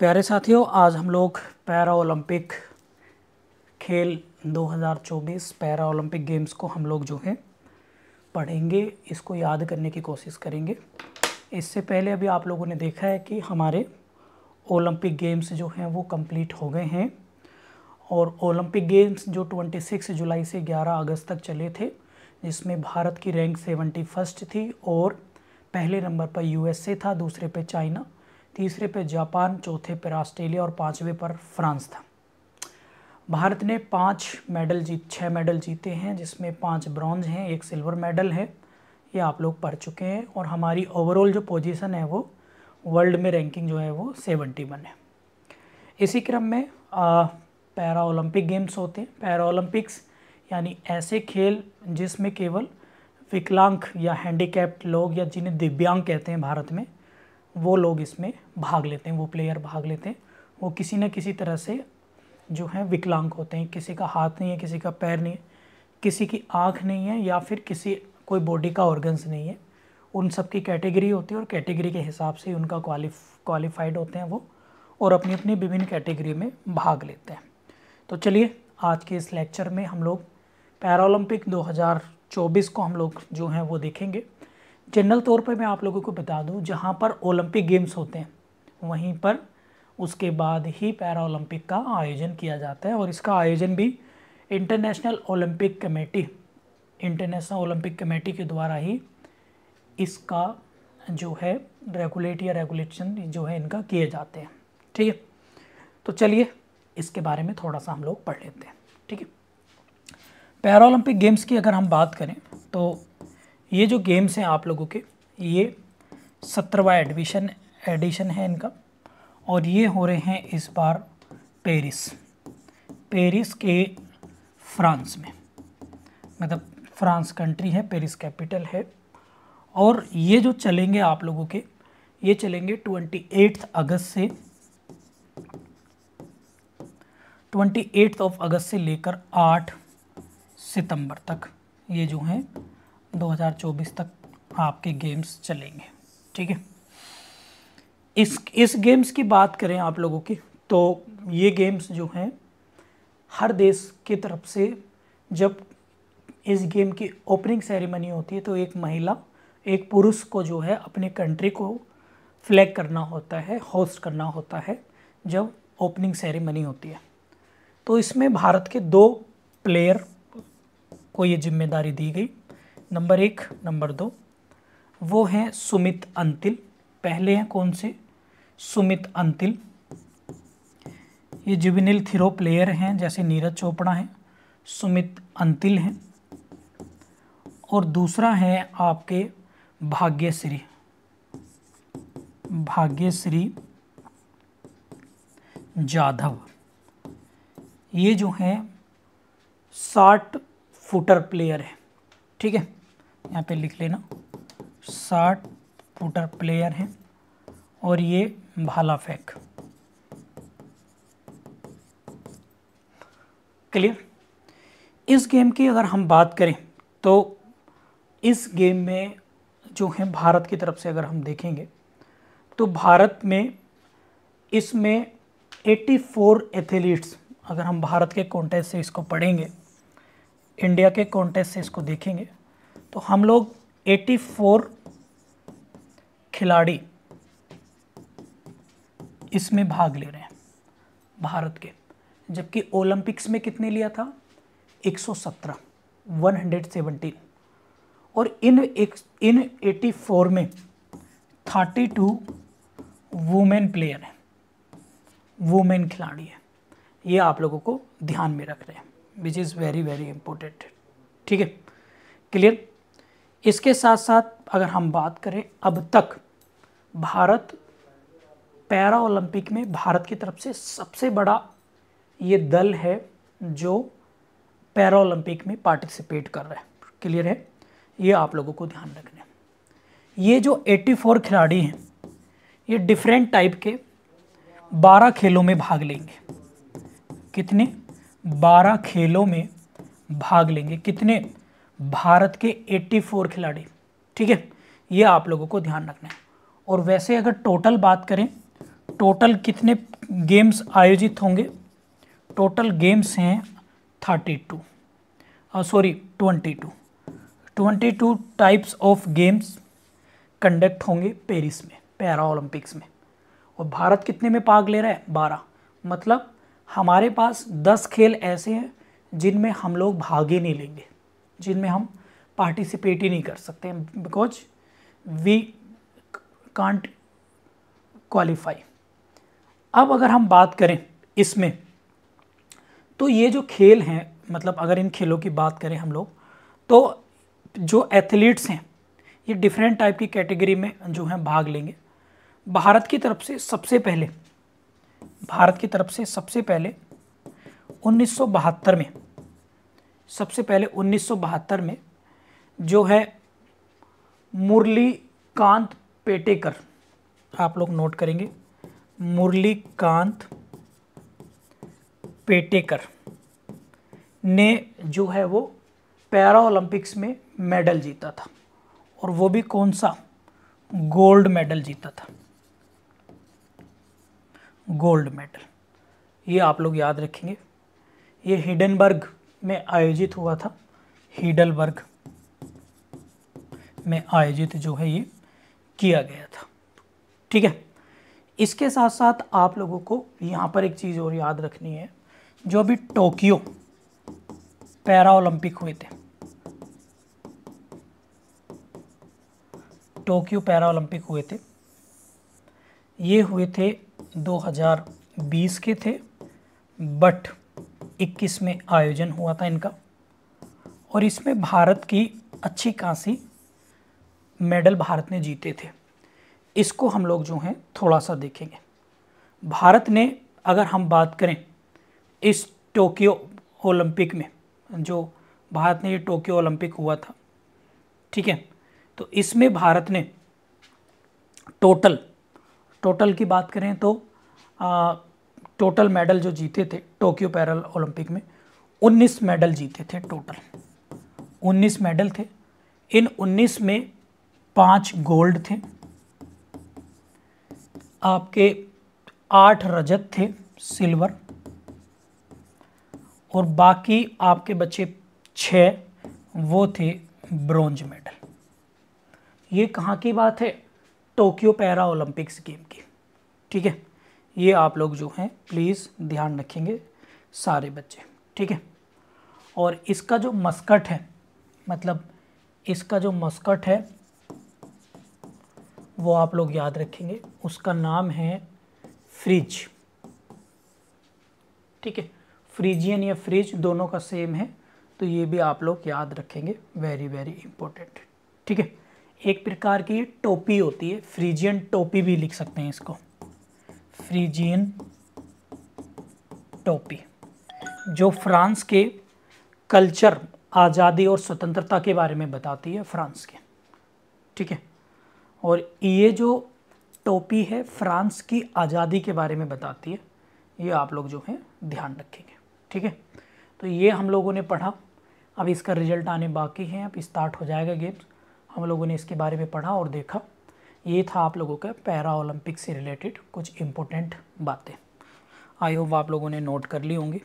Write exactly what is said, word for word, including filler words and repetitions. प्यारे साथियों, आज हम लोग पैरा ओलंपिक खेल दो हज़ार चौबीस पैरा ओलंपिक गेम्स को हम लोग जो है पढ़ेंगे, इसको याद करने की कोशिश करेंगे। इससे पहले अभी आप लोगों ने देखा है कि हमारे ओलंपिक गेम्स जो हैं वो कंप्लीट हो गए हैं और ओलंपिक गेम्स जो छब्बीस जुलाई से ग्यारह अगस्त तक चले थे, जिसमें भारत की रैंक सेवेंटी फर्स्ट थी और पहले नंबर पर यूएसए था, दूसरे पे चाइना, तीसरे पे जापान, चौथे पर ऑस्ट्रेलिया और पाँचवें पर फ्रांस था। भारत ने पाँच मेडल जीत छः मेडल जीते हैं, जिसमें पाँच ब्रॉन्ज हैं, एक सिल्वर मेडल है, ये आप लोग पढ़ चुके हैं। और हमारी ओवरऑल जो पोजीशन है वो वर्ल्ड में रैंकिंग जो है वो सेवेंटी वन है। इसी क्रम में आ, पैरा ओलंपिक गेम्स होते हैं। पैरा ओलंपिक्स यानी ऐसे खेल जिसमें केवल विकलांग या हैंडीकैप्ड लोग या जिन्हें दिव्यांग कहते हैं भारत में, वो लोग इसमें भाग लेते हैं, वो प्लेयर भाग लेते हैं। वो किसी न किसी तरह से जो है विकलांग होते हैं, किसी का हाथ नहीं है, किसी का पैर नहीं है, किसी की आँख नहीं है या फिर किसी कोई बॉडी का ऑर्गन्स नहीं है। उन सब की कैटेगरी होती है और कैटेगरी के हिसाब से उनका क्वालिफाइड होते हैं वो और अपनी अपनी विभिन्न कैटेगरी में भाग लेते हैं। तो चलिए, आज के इस लेक्चर में हम लोग पैरालंपिक दो हज़ार चौबीस को हम लोग जो हैं वो देखेंगे। जनरल तौर पर मैं आप लोगों को बता दूं, जहां पर ओलंपिक गेम्स होते हैं वहीं पर उसके बाद ही पैरा ओलंपिक का आयोजन किया जाता है और इसका आयोजन भी international Olympic committee international Olympic committee के द्वारा ही इसका जो है रेगुलेट या रेगुलेशन जो है इनका किए जाते हैं। ठीक है, तो चलिए इसके बारे में थोड़ा सा हम लोग पढ़ लेते हैं। ठीक है, पैरा ओलंपिक गेम्स की अगर हम बात करें तो ये जो गेम्स हैं आप लोगों के, ये सत्रहवां एडिशन एडिशन है इनका और ये हो रहे हैं इस बार पेरिस पेरिस के फ्रांस में, मतलब फ्रांस कंट्री है, पेरिस कैपिटल है। और ये जो चलेंगे आप लोगों के, ये चलेंगे अट्ठाईस अगस्त से अट्ठाईस ऑफ अगस्त से लेकर आठ सितंबर तक, ये जो हैं दो हज़ार चौबीस तक आपके गेम्स चलेंगे। ठीक है, इस इस गेम्स की बात करें आप लोगों की तो ये गेम्स जो हैं हर देश की तरफ से जब इस गेम की ओपनिंग सेरेमनी होती है तो एक महिला एक पुरुष को जो है अपने कंट्री को फ्लैग करना होता है, होस्ट करना होता है जब ओपनिंग सेरेमनी होती है। तो इसमें भारत के दो प्लेयर को ये जिम्मेदारी दी गई, नंबर एक नंबर दो, वो हैं सुमित अंतिल। पहले हैं कौन से? सुमित अंतिल। ये जुवेनिल थ्रो प्लेयर हैं, जैसे नीरज चोपड़ा हैं, सुमित अंतिल हैं। और दूसरा है आपके भाग्यश्री भाग्यश्री जाधव। ये जो हैं साठ फुटर प्लेयर हैं। ठीक है, यहाँ पे लिख लेना, साठ फुटर प्लेयर हैं और ये भाला फेंक। क्लियर। इस गेम की अगर हम बात करें तो इस गेम में जो है भारत की तरफ से अगर हम देखेंगे तो भारत में इसमें चौरासी एथलीट्स, अगर हम भारत के कॉन्टेस्ट से इसको पढ़ेंगे, इंडिया के कॉन्टेस्ट से इसको देखेंगे तो हम लोग चौरासी खिलाड़ी इसमें भाग ले रहे हैं भारत के, जबकि ओलंपिक्स में कितने लिया था? एक सौ सत्रह, एक सौ सत्रह। और इन एक, इन चौरासी में बत्तीस वुमेन प्लेयर हैं, वुमेन खिलाड़ी हैं। ये आप लोगों को ध्यान में रख रहे हैं, which is very very important. ठीक है, क्लियर। इसके साथ साथ अगर हम बात करें, अब तक भारत पैरा ओलंपिक में भारत की तरफ से सबसे बड़ा ये दल है जो पैरा ओलंपिक में पार्टिसिपेट कर रहा है। क्लियर है, ये आप लोगों को ध्यान रखना है। ये जो चौरासी खिलाड़ी हैं ये डिफरेंट टाइप के बारह खेलों में भाग लेंगे। कितने? बारह खेलों में भाग लेंगे। कितने? भारत के चौरासी खिलाड़ी। ठीक है, ये आप लोगों को ध्यान रखना है। और वैसे अगर टोटल बात करें, टोटल कितने गेम्स आयोजित होंगे। टोटल गेम्स हैं thirty two sorry twenty two twenty two types of games conduct होंगे पेरिस में पैरा ओलंपिक्स में। और भारत कितने में भाग ले रहा है? बारह। मतलब हमारे पास दस खेल ऐसे हैं जिनमें हम लोग भाग ही नहीं लेंगे, जिनमें हम पार्टिसिपेट ही नहीं कर सकते हैं, बिकॉज वी कांट क्वालिफाई। अब अगर हम बात करें इसमें, तो ये जो खेल हैं, मतलब अगर इन खेलों की बात करें हम लोग, तो जो एथलीट्स हैं ये डिफरेंट टाइप की कैटेगरी में जो हैं भाग लेंगे। भारत की तरफ से सबसे पहले भारत की तरफ से सबसे पहले उन्नीस सौ बहत्तर में सबसे पहले उन्नीस सौ बहत्तर में जो है मुरली कांत पेटेकर, आप लोग नोट करेंगे मुरली कांत पेटेकर ने जो है वो पैरा ओलंपिक्स में मेडल जीता था, और वो भी कौन सा? गोल्ड मेडल जीता था, गोल्ड मेडल। ये आप लोग याद रखेंगे। ये हीडनबर्ग में आयोजित हुआ था, हीडलबर्ग में आयोजित जो है ये किया गया था। ठीक है, इसके साथ साथ आप लोगों को यहाँ पर एक चीज़ और याद रखनी है। जो अभी टोक्यो पैरा ओलंपिक हुए थे, टोक्यो पैरा ओलंपिक हुए थे, ये हुए थे दो हज़ार बीस के थे, बट इक्कीस में आयोजन हुआ था इनका, और इसमें भारत की अच्छी खासी मेडल भारत ने जीते थे। इसको हम लोग जो हैं थोड़ा सा देखेंगे। भारत ने, अगर हम बात करें इस टोक्यो ओलंपिक में, जो भारत ने ये टोक्यो ओलंपिक हुआ था, ठीक है, तो इसमें भारत ने टोटल टोटल की बात करें तो आ, टोटल मेडल जो जीते थे टोक्यो पैरा ओलंपिक में, उन्नीस मेडल जीते थे टोटल, उन्नीस मेडल थे। इन उन्नीस में पाँच गोल्ड थे, आपके आठ रजत थे सिल्वर, और बाकी आपके बचे छः वो थे ब्रॉन्ज मेडल। ये कहाँ की बात है? टोक्यो पैरा ओलंपिक्स गेम की। ठीक है, ये आप लोग जो हैं प्लीज़ ध्यान रखेंगे सारे बच्चे। ठीक है, और इसका जो मस्कट है, मतलब इसका जो मस्कट है वो आप लोग याद रखेंगे, उसका नाम है फ्रीज। ठीक है, फ्रीजियन या फ्रीज दोनों का सेम है, तो ये भी आप लोग याद रखेंगे, वेरी वेरी इंपॉर्टेंट। ठीक है, एक प्रकार की टोपी होती है, फ्रीजियन टोपी भी लिख सकते हैं इसको, फ्रीजियन टोपी, जो फ्रांस के कल्चर, आज़ादी और स्वतंत्रता के बारे में बताती है, फ्रांस के। ठीक है, और ये जो टोपी है फ्रांस की आज़ादी के बारे में बताती है, ये आप लोग जो है ध्यान रखेंगे। ठीक है, तो ये हम लोगों ने पढ़ा। अब इसका रिजल्ट आने बाकी है, अब स्टार्ट हो जाएगा गेम्स। हम लोगों ने इसके बारे में पढ़ा और देखा। ये था आप लोगों का पैरा ओलंपिक से रिलेटेड कुछ इम्पोर्टेंट बातें। आई होप आप लोगों ने नोट कर ली होंगी।